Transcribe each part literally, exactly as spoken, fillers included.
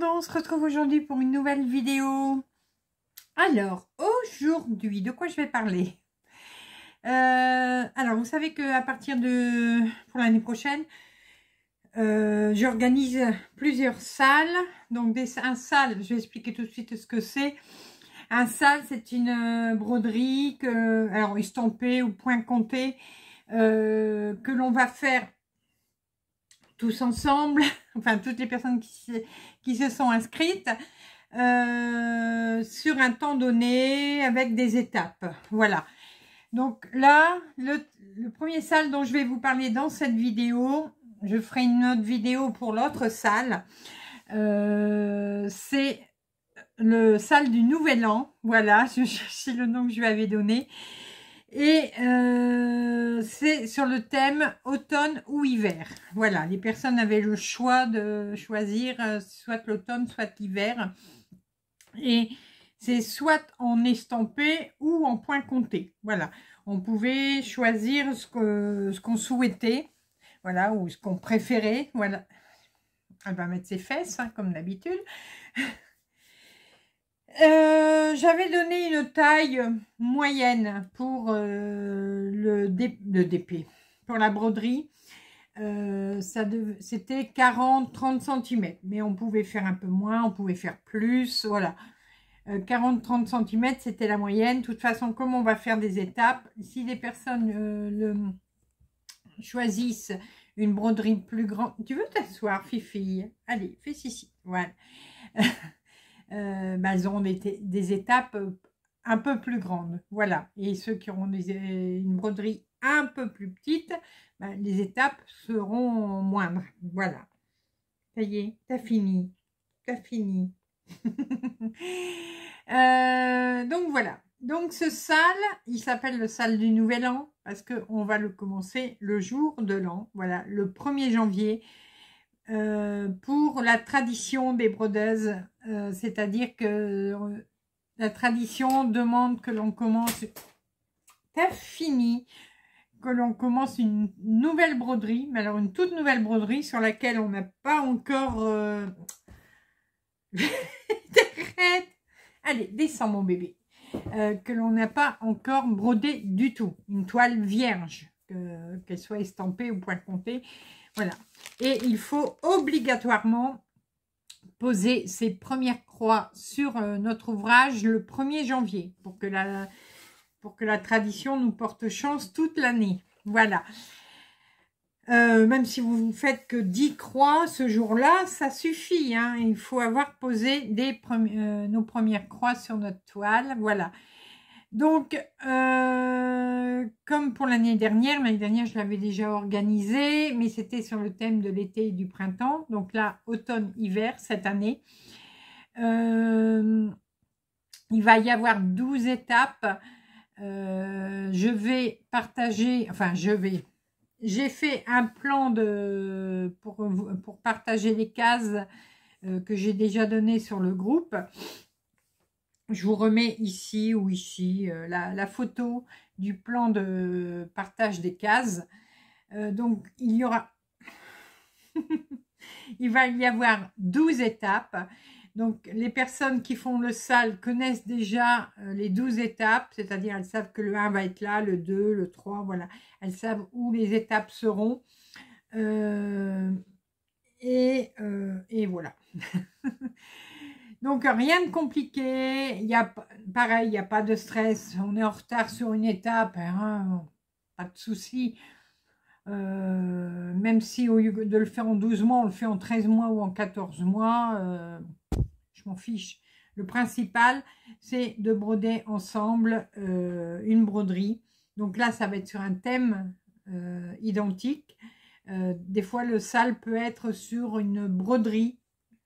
Ascendant, on se retrouve aujourd'hui pour une nouvelle vidéo. Alors, aujourd'hui, de quoi je vais parler? euh, Alors, vous savez qu'à partir de... pour l'année prochaine, euh, j'organise plusieurs salles. Donc, des, un SAL, je vais expliquer tout de suite ce que c'est. Un SAL, c'est une broderie, que, alors estampée ou point compté, euh, que l'on va faire tous ensemble, enfin toutes les personnes qui se, qui se sont inscrites euh, sur un temps donné avec des étapes. Voilà. Donc là, le, le premier SAL dont je vais vous parler dans cette vidéo, je ferai une autre vidéo pour l'autre SAL, euh, c'est le SAL du Nouvel An. Voilà, je cherchais le nom que je lui avais donné. Et euh, c'est sur le thème automne ou hiver. Voilà, les personnes avaient le choix de choisir soit l'automne, soit l'hiver. Et c'est soit en estampé ou en point compté. Voilà, on pouvait choisir ce que ce qu'on souhaitait, voilà, ou ce qu'on préférait. Voilà, elle va mettre ses fesses, hein, comme d'habitude. Euh, j'avais donné une taille moyenne pour euh, le, D, le D P, pour la broderie, euh, c'était quarante à trente centimètres, mais on pouvait faire un peu moins, on pouvait faire plus, voilà. Euh, quarante à trente centimètres, c'était la moyenne. De toute façon, comme on va faire des étapes, si les personnes euh, le, choisissent une broderie plus grande... Tu veux t'asseoir, Fifi? Allez, fais ici, voilà. Euh, bah, elles auront des, des étapes un peu plus grandes, voilà. Et ceux qui auront des, une broderie un peu plus petite, bah, les étapes seront moindres, voilà. Ça y est, t'as fini, t'as fini. euh, donc voilà, donc ce SAL, il s'appelle le SAL du Nouvel An, parce qu'on va le commencer le jour de l'an, voilà, le premier janvier. Euh, pour la tradition des brodeuses, euh, c'est-à-dire que euh, la tradition demande que l'on commence, t'as fini, que l'on commence une nouvelle broderie, mais alors une toute nouvelle broderie sur laquelle on n'a pas encore... Euh... T'arrêtes. Allez, descends mon bébé. Euh, que l'on n'a pas encore brodé du tout, une toile vierge, que, qu'elle soit estampée ou point compté. Voilà, et il faut obligatoirement poser ses premières croix sur notre ouvrage le premier janvier pour que la, pour que la tradition nous porte chance toute l'année. Voilà, euh, même si vous ne faites que dix croix ce jour-là, ça suffit. Hein. Il faut avoir posé des premi- euh, nos premières croix sur notre toile. Voilà. Donc, euh, comme pour l'année dernière, l'année dernière je l'avais déjà organisé, mais c'était sur le thème de l'été et du printemps. Donc là, automne-hiver, cette année. Euh, il va y avoir douze étapes. Euh, je vais partager, enfin je vais, j'ai fait un plan de, pour, pour partager les cases euh, que j'ai déjà données sur le groupe. Je vous remets ici ou ici euh, la, la photo du plan de partage des cases. Euh, donc, il y aura... il va y avoir douze étapes. Donc, les personnes qui font le SAL connaissent déjà euh, les douze étapes. C'est-à-dire, elles savent que le un va être là, le deux, le trois, voilà. Elles savent où les étapes seront. Euh, et, euh, et voilà. Donc, rien de compliqué, il y a, pareil, il n'y a pas de stress, on est en retard sur une étape, hein, pas de souci. Euh, même si au lieu de le faire en douze mois, on le fait en treize mois ou en quatorze mois, euh, je m'en fiche. Le principal, c'est de broder ensemble euh, une broderie. Donc là, ça va être sur un thème euh, identique. Euh, des fois, le SAL peut être sur une broderie.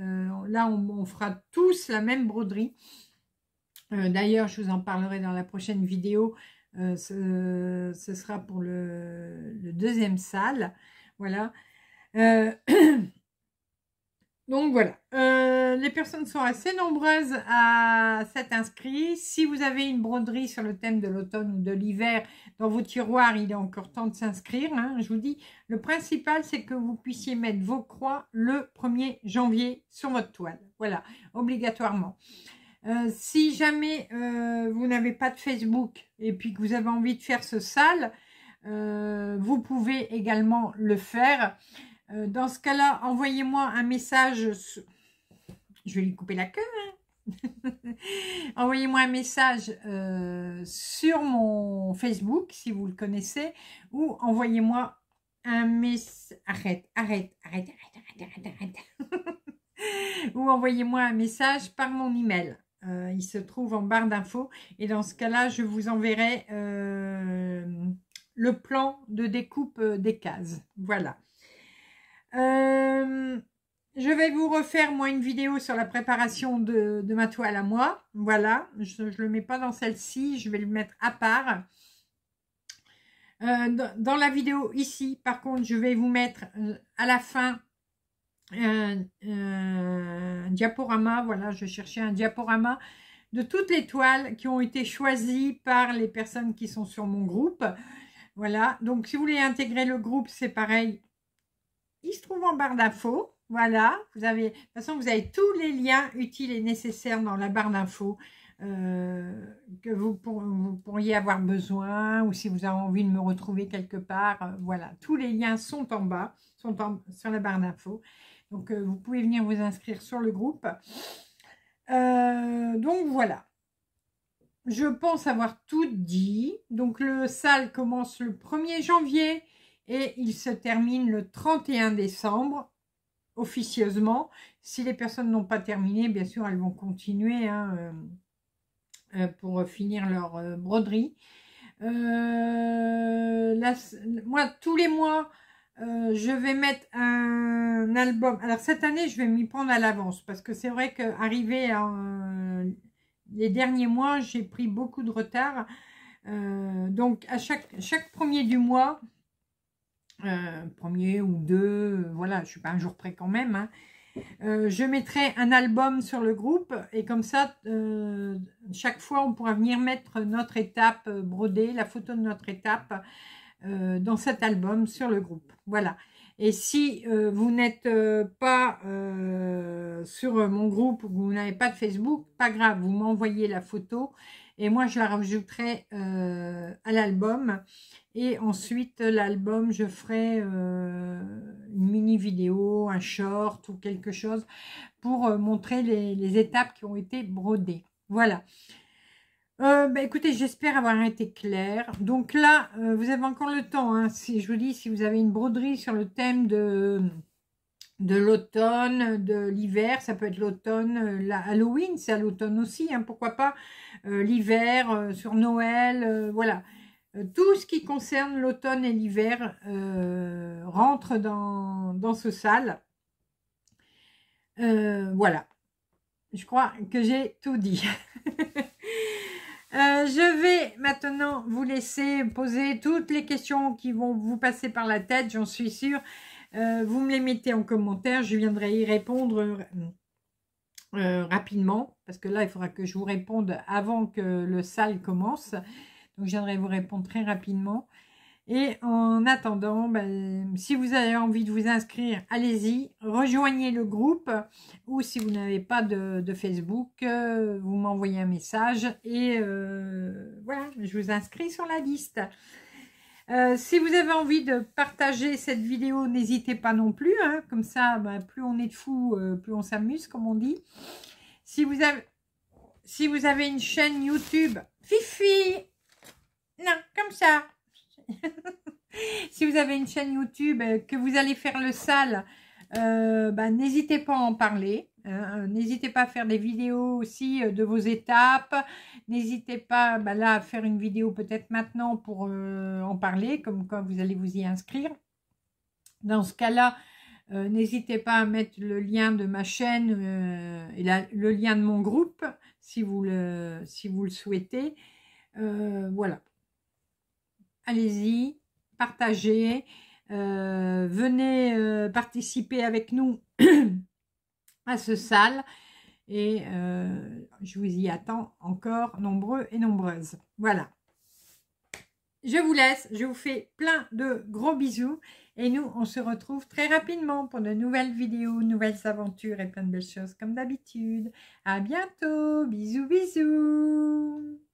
Euh, là, on, on fera tous la même broderie. Euh, D'ailleurs, je vous en parlerai dans la prochaine vidéo. Euh, ce, ce sera pour le, le deuxième SAL. Voilà. Euh, Donc voilà, euh, les personnes sont assez nombreuses à s'être inscrites. Si vous avez une broderie sur le thème de l'automne ou de l'hiver dans vos tiroirs, il est encore temps de s'inscrire, hein. Je vous dis, le principal, c'est que vous puissiez mettre vos croix le premier janvier sur votre toile. Voilà, obligatoirement. Euh, si jamais euh, vous n'avez pas de Facebook et puis que vous avez envie de faire ce S A L, euh, vous pouvez également le faire. Euh, dans ce cas-là, envoyez-moi un message. Sur... Je vais lui couper la queue. Hein. Envoyez-moi un message euh, sur mon Facebook, si vous le connaissez, ou envoyez-moi un message. Arrête, arrête, arrête, arrête, arrête, arrête. Ou envoyez-moi un message par mon email. Euh, il se trouve en barre d'infos. Et dans ce cas-là, je vous enverrai euh, le plan de découpe des cases. Voilà. Euh, je vais vous refaire moi une vidéo sur la préparation de, de ma toile à moi. Voilà, je ne le mets pas dans celle-ci, je vais le mettre à part. Euh, dans, dans la vidéo ici, par contre, je vais vous mettre euh, à la fin un, un diaporama. Voilà, je cherchais un diaporama de toutes les toiles qui ont été choisies par les personnes qui sont sur mon groupe. Voilà, donc si vous voulez intégrer le groupe, c'est pareil. Il se trouve en barre d'infos. Voilà, vous avez, de toute façon, vous avez tous les liens utiles et nécessaires dans la barre d'infos euh, que vous, pour, vous pourriez avoir besoin, ou si vous avez envie de me retrouver quelque part. Euh, voilà, tous les liens sont en bas, sont en, sur la barre d'infos. Donc, euh, vous pouvez venir vous inscrire sur le groupe. Euh, donc, voilà. Je pense avoir tout dit. Donc, le S A L commence le premier janvier. Et il se termine le trente et un décembre, officieusement. Si les personnes n'ont pas terminé, bien sûr, elles vont continuer hein, euh, pour finir leur euh, broderie. Euh, la, moi, tous les mois, euh, je vais mettre un album. Alors, cette année, je vais m'y prendre à l'avance parce que c'est vrai qu'arrivé euh, les derniers mois, j'ai pris beaucoup de retard. Euh, donc, à chaque, chaque premier du mois... Euh, premier ou deux, euh, voilà, je suis pas un jour près quand même, hein. euh, je mettrai un album sur le groupe et comme ça, euh, chaque fois, on pourra venir mettre notre étape euh, brodée, la photo de notre étape euh, dans cet album sur le groupe, voilà. Et si euh, vous n'êtes euh, pas euh, sur mon groupe ou vous n'avez pas de Facebook, pas grave, vous m'envoyez la photo et moi, je la rajouterai euh, à l'album. Et ensuite, l'album, je ferai euh, une mini-vidéo, un short ou quelque chose pour euh, montrer les, les étapes qui ont été brodées. Voilà. Euh, bah, écoutez, j'espère avoir été claire. Donc là, euh, vous avez encore le temps. Hein, si je vous dis, si vous avez une broderie sur le thème de... de l'automne, de l'hiver, ça peut être l'automne, la Halloween, c'est à l'automne aussi, hein, pourquoi pas, euh, l'hiver, euh, sur Noël, euh, voilà. Euh, tout ce qui concerne l'automne et l'hiver euh, rentre dans, dans ce S A L. Euh, voilà, je crois que j'ai tout dit. Euh, je vais maintenant vous laisser poser toutes les questions qui vont vous passer par la tête, j'en suis sûre. Euh, vous me les mettez en commentaire, je viendrai y répondre euh, euh, rapidement, parce que là, il faudra que je vous réponde avant que le S A L commence. Donc, je viendrai vous répondre très rapidement. Et en attendant, ben, si vous avez envie de vous inscrire, allez-y, rejoignez le groupe. Ou si vous n'avez pas de, de Facebook, euh, vous m'envoyez un message. Et euh, voilà, je vous inscris sur la liste. Euh, si vous avez envie de partager cette vidéo, n'hésitez pas non plus. Hein, comme ça, bah, plus on est de fous, euh, plus on s'amuse, comme on dit. Si vous avez, si vous avez une chaîne YouTube, Fifi, non, comme ça. Si vous avez une chaîne YouTube, euh, que vous allez faire le S A L, euh, bah, n'hésitez pas à en parler. N'hésitez pas à faire des vidéos aussi de vos étapes. N'hésitez pas bah là, à faire une vidéo peut-être maintenant pour euh, en parler, comme quand vous allez vous y inscrire. Dans ce cas-là, euh, n'hésitez pas à mettre le lien de ma chaîne euh, et la, le lien de mon groupe, si vous le, si vous le souhaitez. Euh, voilà. Allez-y, partagez. Euh, venez euh, participer avec nous à ce S A L. Et euh, je vous y attends encore nombreux et nombreuses. Voilà. Je vous laisse. Je vous fais plein de gros bisous. Et nous, on se retrouve très rapidement pour de nouvelles vidéos, nouvelles aventures et plein de belles choses comme d'habitude. À bientôt. Bisous, bisous.